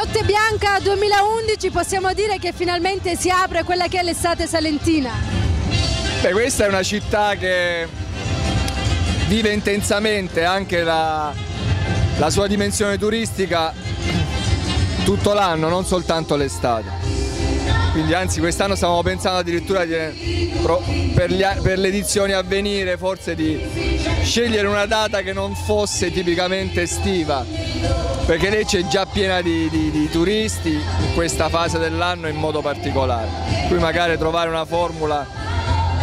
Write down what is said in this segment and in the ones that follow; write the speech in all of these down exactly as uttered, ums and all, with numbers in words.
Notte Bianca duemilaundici, possiamo dire che finalmente si apre quella che è l'estate salentina. Beh, questa è una città che vive intensamente anche la, la sua dimensione turistica tutto l'anno, non soltanto l'estate. Quindi anzi quest'anno stiamo pensando addirittura di, per, gli, per le edizioni a venire forse di scegliere una data che non fosse tipicamente estiva, perché Lecce è già piena di, di, di turisti in questa fase dell'anno in modo particolare. Qui magari trovare una formula,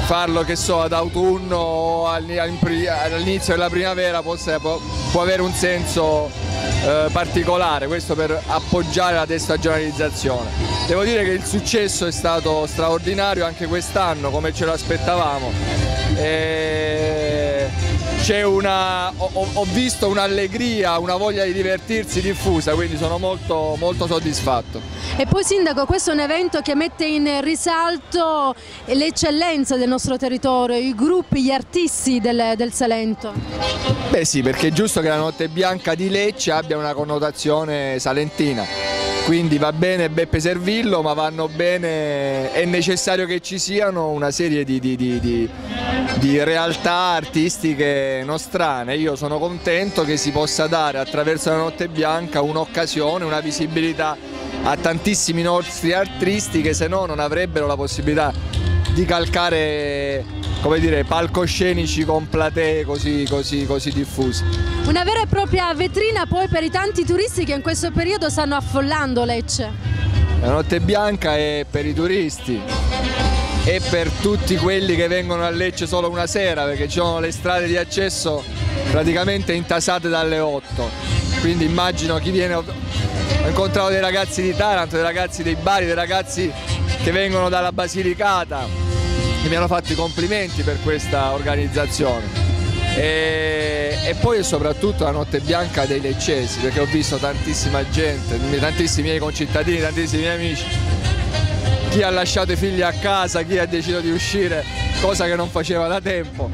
farlo che so ad autunno o all'inizio della primavera forse può, può avere un senso eh, particolare, questo per appoggiare la destagionalizzazione. Devo dire che il successo è stato straordinario anche quest'anno, come ce lo aspettavamo. E... c'è una... ho, ho visto un'allegria, una voglia di divertirsi diffusa, quindi sono molto, molto soddisfatto. E poi Sindaco, questo è un evento che mette in risalto le eccellenze del nostro territorio, i gruppi, gli artisti del, del Salento. Beh sì, perché è giusto che la Notte Bianca di Lecce abbia una connotazione salentina. Quindi va bene Beppe Servillo, ma vanno bene, è necessario che ci siano una serie di, di, di, di, di realtà artistiche nostrane. Io sono contento che si possa dare attraverso la Notte Bianca un'occasione, una visibilità a tantissimi nostri artisti che se no non avrebbero la possibilità di calcare, come dire, palcoscenici con platee così, così, così diffuse. Una vera e propria vetrina poi per i tanti turisti che in questo periodo stanno affollando Lecce. La Notte Bianca è per i turisti e per tutti quelli che vengono a Lecce solo una sera, perché ci sono le strade di accesso praticamente intasate dalle otto. Quindi immagino chi viene, ho incontrato dei ragazzi di Taranto, dei ragazzi dei Bari, dei ragazzi che vengono dalla Basilicata, che mi hanno fatto i complimenti per questa organizzazione. E, e poi soprattutto la Notte Bianca dei leccesi, perché ho visto tantissima gente, tantissimi miei concittadini, tantissimi miei amici, chi ha lasciato i figli a casa, chi ha deciso di uscire, cosa che non faceva da tempo,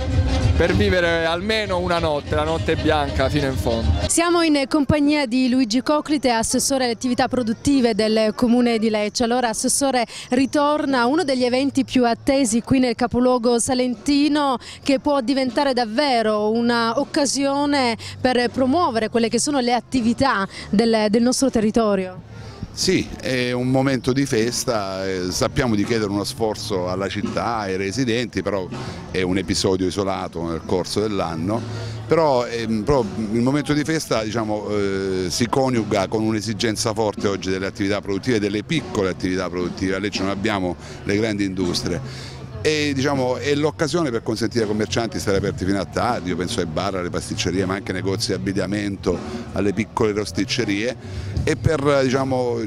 per vivere almeno una notte, la Notte Bianca fino in fondo. Siamo in compagnia di Luigi Coclite, assessore alle attività produttive del comune di Lecce. Allora assessore, ritorna uno degli eventi più attesi qui nel capoluogo salentino, che può diventare davvero un'occasione per promuovere quelle che sono le attività del, del nostro territorio. Sì, è un momento di festa, eh, sappiamo di chiedere uno sforzo alla città, ai residenti, però è un episodio isolato nel corso dell'anno, però, eh, però il momento di festa diciamo, eh, si coniuga con un'esigenza forte oggi delle attività produttive, delle piccole attività produttive, a Lecce non abbiamo le grandi industrie. E diciamo, è l'occasione per consentire ai commercianti di stare aperti fino a tardi, io penso ai bar, alle pasticcerie, ma anche ai negozi di abbigliamento, alle piccole rosticcerie, e per diciamo,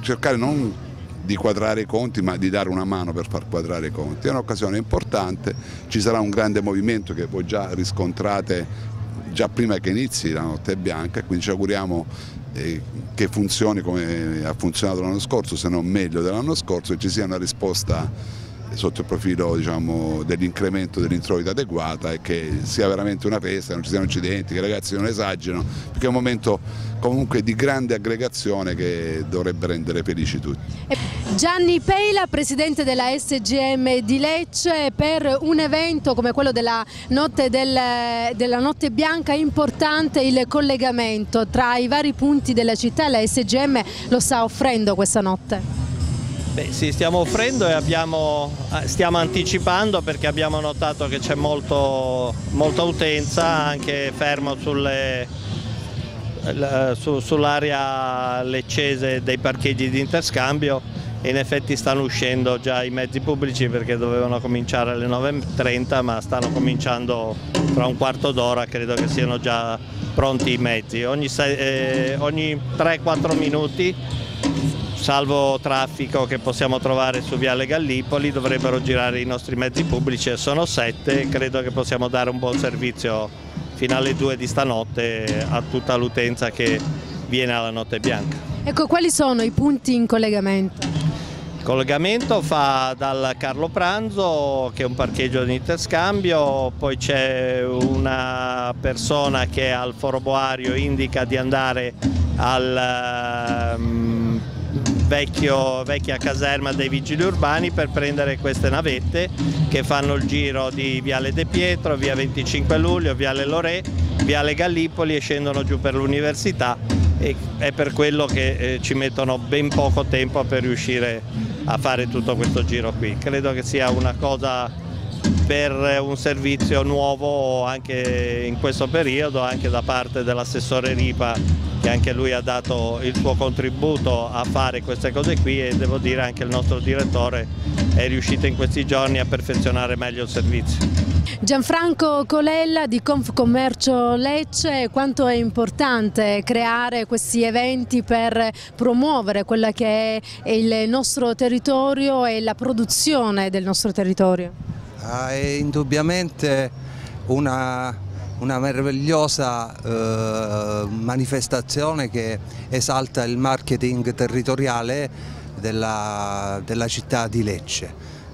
cercare non di quadrare i conti ma di dare una mano per far quadrare i conti. È un'occasione importante, ci sarà un grande movimento che voi già riscontrate già prima che inizi la Notte Bianca, e quindi ci auguriamo eh, che funzioni come ha funzionato l'anno scorso, se non meglio dell'anno scorso, e ci sia una risposta sotto il profilo diciamo, dell'incremento dell'introito adeguata, e che sia veramente una festa, che non ci siano incidenti, che i ragazzi non esagerino, perché è un momento comunque di grande aggregazione che dovrebbe rendere felici tutti. Gianni Peila, presidente della S G M di Lecce, per un evento come quello della notte, del, della Notte Bianca è importante il collegamento tra i vari punti della città, e la S G M lo sta offrendo questa notte. Beh, sì, stiamo offrendo e abbiamo, stiamo anticipando, perché abbiamo notato che c'è molto, molta utenza, anche fermo su, sull'area leccese dei parcheggi di interscambio, e in effetti stanno uscendo già i mezzi pubblici, perché dovevano cominciare alle nove e trenta ma stanno cominciando tra un quarto d'ora, credo che siano già pronti i mezzi, ogni, eh, ogni tre quattro minuti. Salvo traffico che possiamo trovare su Viale Gallipoli, dovrebbero girare i nostri mezzi pubblici, e sono sette, credo che possiamo dare un buon servizio fino alle due di stanotte a tutta l'utenza che viene alla Notte Bianca. Ecco, quali sono i punti in collegamento? Il collegamento fa dal Carlo Pranzo, che è un parcheggio di interscambio, poi c'è una persona che al foro boario indica di andare al... Um, vecchio, vecchia caserma dei vigili urbani per prendere queste navette che fanno il giro di Viale De Pietro, via venticinque luglio, Viale Lorè, Viale Gallipoli e scendono giù per l'università, e è per quello che eh, ci mettono ben poco tempo per riuscire a fare tutto questo giro qui. Credo che sia una cosa per un servizio nuovo anche in questo periodo, anche da parte dell'assessore Ripa, che anche lui ha dato il suo contributo a fare queste cose qui, e devo dire anche il nostro direttore è riuscito in questi giorni a perfezionare meglio il servizio. Gianfranco Colella di Confcommercio Lecce, quanto è importante creare questi eventi per promuovere quella che è il nostro territorio e la produzione del nostro territorio? Ah, è indubbiamente una... una meravigliosa eh, manifestazione che esalta il marketing territoriale della, della città di Lecce,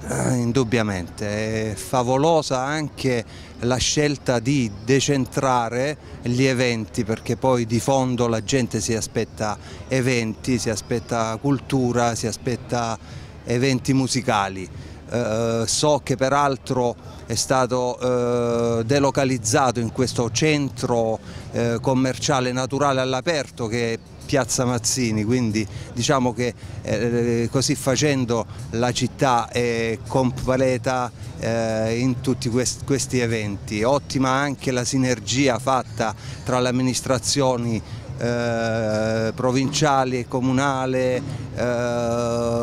eh, indubbiamente. È favolosa anche la scelta di decentrare gli eventi, perché poi di fondo la gente si aspetta eventi, si aspetta cultura, si aspetta eventi musicali. Eh, so che peraltro è stato eh, delocalizzato in questo centro eh, commerciale naturale all'aperto che è Piazza Mazzini, quindi diciamo che eh, così facendo la città è completa eh, in tutti quest questi eventi. Ottima anche la sinergia fatta tra le amministrazioni Eh, provinciali, comunale, eh,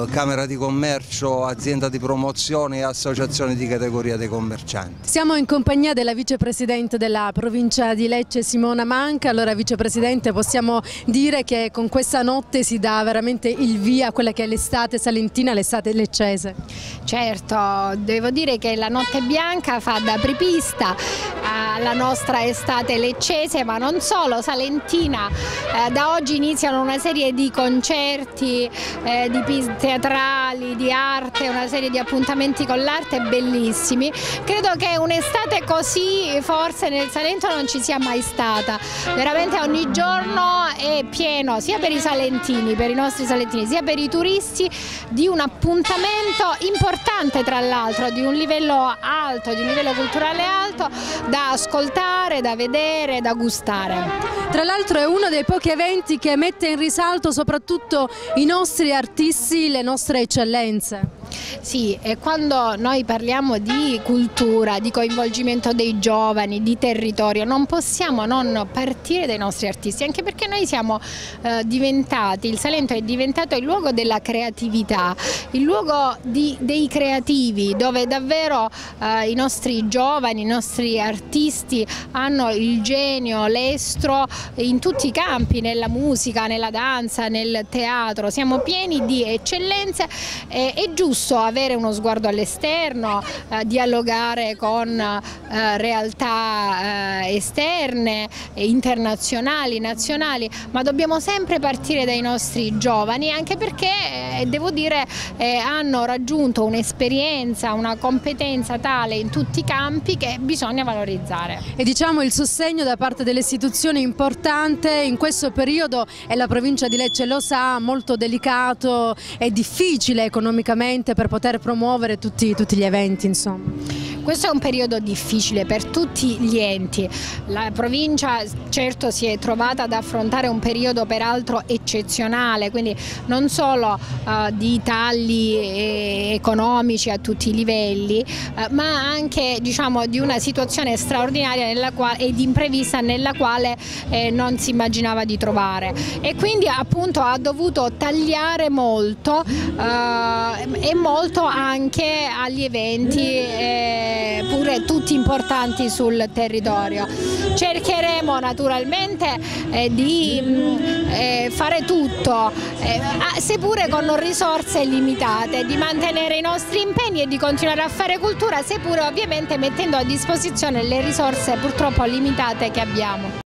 Camera di Commercio, azienda di promozione e associazioni di categoria dei commercianti. Siamo in compagnia della vicepresidente della provincia di Lecce, Simona Manca. Allora, vicepresidente, possiamo dire che con questa notte si dà veramente il via a quella che è l'estate salentina, l'estate leccese? Certo, devo dire che la Notte Bianca fa da apripista alla nostra estate leccese, ma non solo, salentina. Eh, da oggi iniziano una serie di concerti, eh, di piste teatrali, di arte, una serie di appuntamenti con l'arte bellissimi. Credo che un'estate così forse nel Salento non ci sia mai stata. Veramente ogni giorno è pieno, sia per i salentini, per i nostri salentini, sia per i turisti, di un appuntamento importante, tra l'altro, di un livello alto, di un livello culturale alto, da ascoltare, da vedere, da gustare. Tra l'altro è uno dei pochi eventi che mette in risalto soprattutto i nostri artisti, le nostre eccellenze. Sì, e quando noi parliamo di cultura, di coinvolgimento dei giovani, di territorio, non possiamo non partire dai nostri artisti, anche perché noi siamo eh, diventati, il Salento è diventato il luogo della creatività, il luogo di, dei creativi, dove davvero eh, i nostri giovani, i nostri artisti hanno il genio, l'estro in tutti i campi, nella musica, nella danza, nel teatro. Siamo pieni di eccellenze, eh, è giusto avere uno sguardo all'esterno, eh, dialogare con eh, realtà eh, esterne, internazionali, nazionali, ma dobbiamo sempre partire dai nostri giovani, anche perché eh, devo dire eh, hanno raggiunto un'esperienza, una competenza tale in tutti i campi che bisogna valorizzare. E diciamo il sostegno da parte delle istituzioni importante in questo periodo, e la provincia di Lecce lo sa, molto delicato e difficile economicamente per poter promuovere tutti, tutti gli eventi, insomma. Questo è un periodo difficile per tutti gli enti. La provincia certo si è trovata ad affrontare un periodo peraltro eccezionale, quindi non solo eh, di tagli economici a tutti i livelli, eh, ma anche, diciamo, di una situazione straordinaria nella quale, ed imprevista, nella quale eh, non si immaginava di trovare, e quindi appunto ha dovuto tagliare molto eh, e molto anche agli eventi eh, pure tutti importanti sul territorio. Cercheremo naturalmente eh, di eh, fare tutto, eh, seppure con risorse limitate, di mantenere i nostri impegni e di continuare a fare cultura, seppure ovviamente mettendo a disposizione le risorse purtroppo limitate che abbiamo.